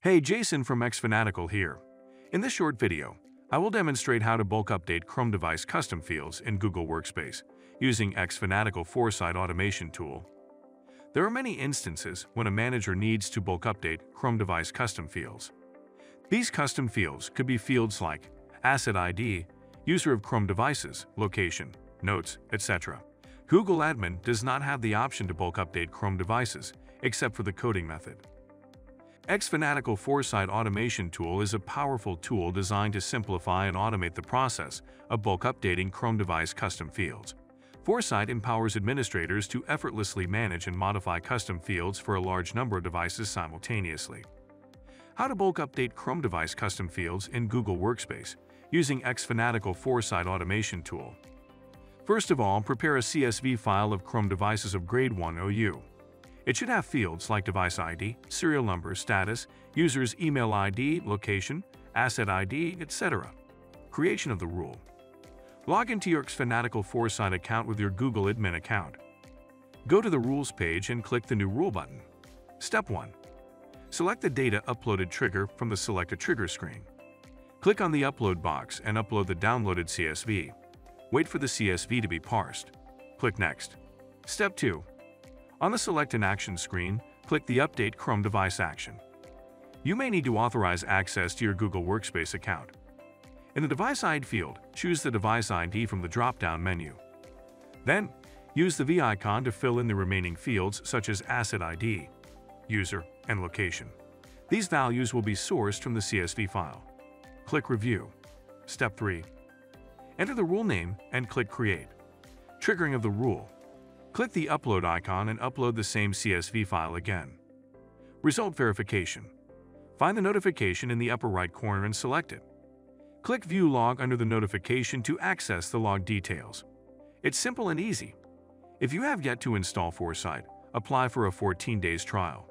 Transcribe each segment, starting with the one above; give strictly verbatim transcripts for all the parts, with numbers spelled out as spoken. Hey, Jason from XFanatical here. In this short video, I will demonstrate how to bulk update Chrome device custom fields in Google Workspace using XFanatical Foresight Automation Tool. There are many instances when a manager needs to bulk update Chrome device custom fields. These custom fields could be fields like Asset I D, User of Chrome Devices, Location, Notes, et cetera. Google Admin does not have the option to bulk update Chrome devices except for the coding method. XFanatical Foresight Automation Tool is a powerful tool designed to simplify and automate the process of bulk updating Chrome device custom fields. Foresight empowers administrators to effortlessly manage and modify custom fields for a large number of devices simultaneously. How to bulk update Chrome device custom fields in Google Workspace using XFanatical Foresight Automation Tool. First of all, prepare a C S V file of Chrome devices of grade one O U. It should have fields like device I D, serial number, status, user's email I D, location, asset I D, et cetera. Creation of the rule. Log into your XFanatical Foresight account with your Google Admin account. Go to the Rules page and click the New Rule button. Step one. Select the Data Uploaded trigger from the Select a Trigger screen. Click on the Upload box and upload the downloaded C S V. Wait for the C S V to be parsed. Click Next. Step two. On the Select an Action screen, click the Update Chrome Device action. You may need to authorize access to your Google Workspace account. In the Device I D field, choose the device I D from the drop-down menu. Then, use the V icon to fill in the remaining fields such as Asset I D, User, and Location. These values will be sourced from the C S V file. Click Review. Step three. Enter the rule name and click Create. Triggering of the rule. Click the Upload icon and upload the same C S V file again. Result verification. Find the notification in the upper right corner and select it. Click View Log under the notification to access the log details. It's simple and easy. If you have yet to install Foresight, apply for a fourteen days trial.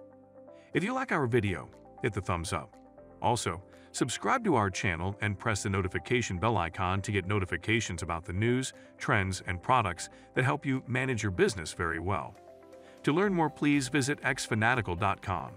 If you like our video, hit the thumbs up. Also, subscribe to our channel and press the notification bell icon to get notifications about the news, trends, and products that help you manage your business very well. To learn more, please visit X Fanatical dot com.